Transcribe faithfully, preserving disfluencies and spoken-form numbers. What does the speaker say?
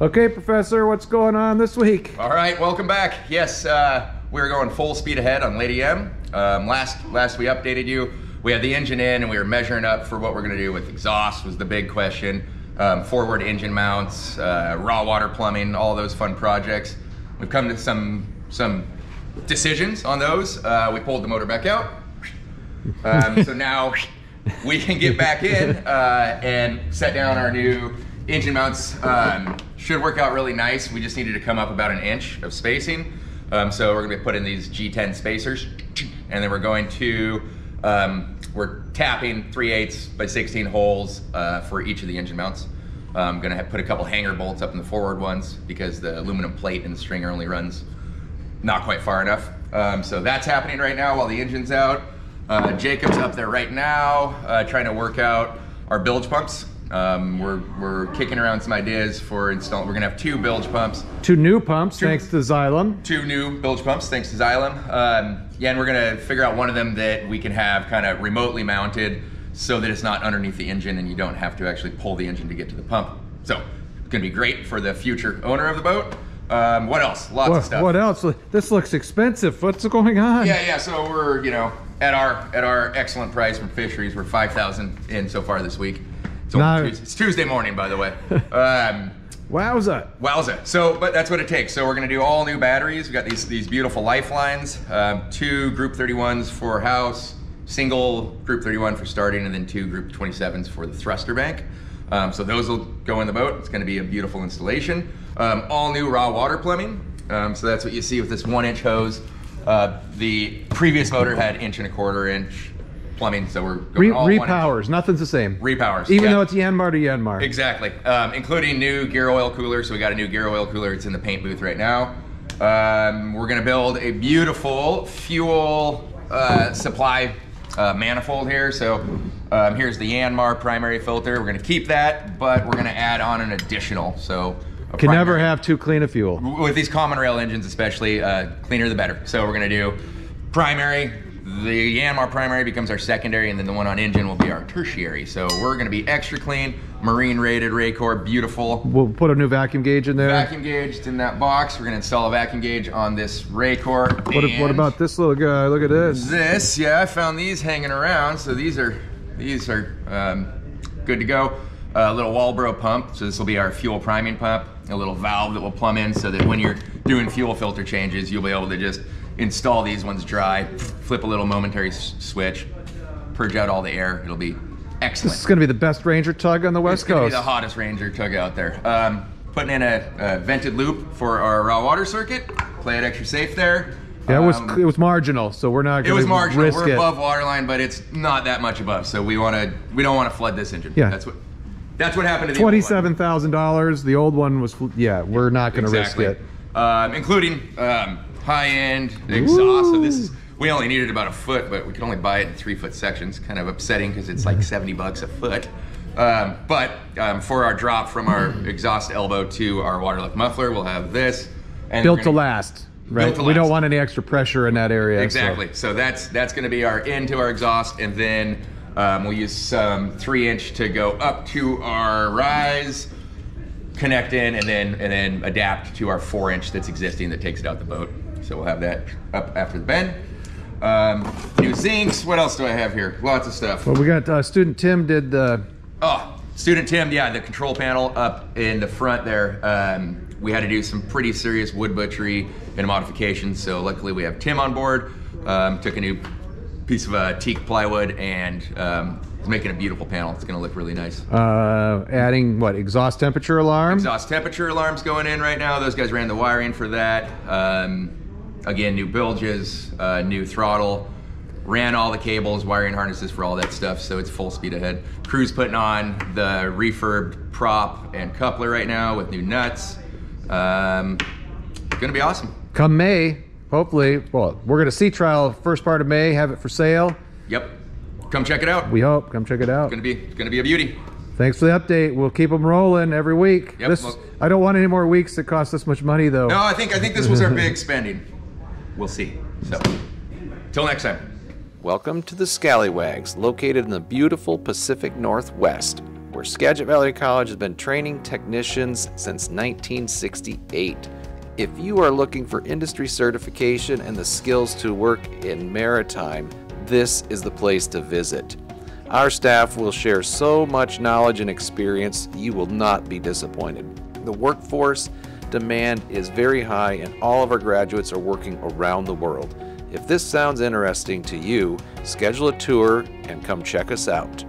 Okay, Professor, what's going on this week? All right, welcome back. Yes, uh, we're going full speed ahead on Lady M. Um, last, last we updated you, we had the engine in and we were measuring up for what we're gonna do with exhaust was the big question. Um, forward engine mounts, uh, raw water plumbing, all those fun projects. We've come to some, some decisions on those. Uh, we pulled the motor back out. Um, so now we can get back in uh, and set down our new engine mounts. Um, should work out really nice. We just needed to come up about an inch of spacing. Um, so we're gonna be putting these G ten spacers, and then we're going to, um, we're tapping three eighths by sixteen holes uh, for each of the engine mounts. I'm gonna have put a couple hanger bolts up in the forward ones because the aluminum plate and the stringer only runs not quite far enough. Um, so that's happening right now while the engine's out. Uh, Jacob's up there right now uh, trying to work out our bilge pumps. Um, we're, we're kicking around some ideas for installing. We're gonna have two bilge pumps. Two new pumps, two, thanks to Xylem. Two new bilge pumps, thanks to Xylem. Um, yeah, and we're gonna figure out one of them that we can have kind of remotely mounted so that it's not underneath the engine and you don't have to actually pull the engine to get to the pump. So it's gonna be great for the future owner of the boat. Um, what else? Lots what, of stuff. What else? This looks expensive. What's going on? Yeah, yeah, so we're, you know, at our, at our excellent price from Fisheries, we're five thousand dollars in so far this week. So no. It's Tuesday morning, by the way. Um, wowza. Wowza. So, but that's what it takes. So we're gonna do all new batteries. We've got these, these beautiful lifelines, um, two group thirty-ones for house, single group thirty-one for starting, and then two group twenty-sevens for the thruster bank. Um, so those will go in the boat. It's gonna be a beautiful installation. Um, all new raw water plumbing. Um, so that's what you see with this one inch hose. Uh, the previous motor had inch and a quarter inch plumbing, so we're going Re all repowers. Nothing's the same. Repowers, even yeah. though it's Yanmar to Yanmar. Exactly, um, including new gear oil cooler. So we got a new gear oil cooler. It's in the paint booth right now. Um, we're going to build a beautiful fuel uh, supply uh, manifold here. So um, here's the Yanmar primary filter. We're going to keep that, but we're going to add on an additional. So a can primary. Never have too clean a fuel. With these common rail engines, especially, uh, cleaner the better. So we're going to do primary. The Yanmar primary becomes our secondary, and then the one on engine will be our tertiary. So we're gonna be extra clean, marine rated Racor, beautiful. We'll put a new vacuum gauge in there. Vacuum gauge, it's in that box. We're gonna install a vacuum gauge on this Racor. What, what about this little guy? Look at this. This, yeah, I found these hanging around. So these are, these are um, good to go. A uh, little Walbro pump, so this will be our fuel priming pump. A little valve that will plumb in so that when you're doing fuel filter changes, you'll be able to just install these ones dry, flip a little momentary switch, purge out all the air. It'll be excellent. This is going to be the best Ranger Tug on the West Coast. It's going to be the hottest Ranger Tug out there. Um, putting in a, a vented loop for our raw water circuit. Play it extra safe there. Yeah, it was, um, it was marginal, so we're not going to risk it. It was marginal. We're above waterline, but it's not that much above, so we want to. We don't want to flood this engine. Yeah, that's what. That's what happened to the twenty-seven thousand dollars. The old one was. Yeah, we're not going to exactly. risk it, um, including. Um, high-end exhaust. So this is, we only needed about a foot, but we could only buy it in three foot sections. Kind of upsetting because it's like seventy bucks a foot. Um, but um, for our drop from our exhaust elbow to our waterlift muffler, we'll have this. And built to last, right? Built to last. We don't want any extra pressure in that area. Exactly, so, so that's, that's gonna be our end to our exhaust, and then um, we'll use some three inch to go up to our rise, connect in, and then, and then adapt to our four inch that's existing that takes it out the boat. So we'll have that up after the bend. Um, new zincs. What else do I have here? Lots of stuff. Well, we got uh, student Tim did the. Oh, student Tim, yeah, the control panel up in the front there. Um, we had to do some pretty serious wood butchery and modifications. So luckily we have Tim on board. Um, took a new piece of uh, teak plywood and. Um, It's making a beautiful panel. It's going to look really nice. Uh, adding what? Exhaust temperature alarm? Exhaust temperature alarm's going in right now. Those guys ran the wiring for that. Um, again, new bilges, uh, new throttle. Ran all the cables, wiring harnesses for all that stuff. So it's full speed ahead. Crew's putting on the refurbed prop and coupler right now with new nuts. Um, it's going to be awesome. Come May, hopefully. Well, we're going to sea trial first part of May. Have it for sale. Yep. Come check it out. We hope. Come check it out. It's gonna be, it's gonna be a beauty. Thanks for the update. We'll keep them rolling every week. Yep, this, well, I don't want any more weeks that cost this much money, though. No, I think I think this was our big spending. We'll see. So, till next time. Welcome to the Scallywags, located in the beautiful Pacific Northwest. where Skagit Valley College has been training technicians since nineteen sixty-eight. If you are looking for industry certification and the skills to work in maritime, this is the place to visit. Our staff will share so much knowledge and experience, you will not be disappointed. The workforce demand is very high and all of our graduates are working around the world. If this sounds interesting to you, schedule a tour and come check us out.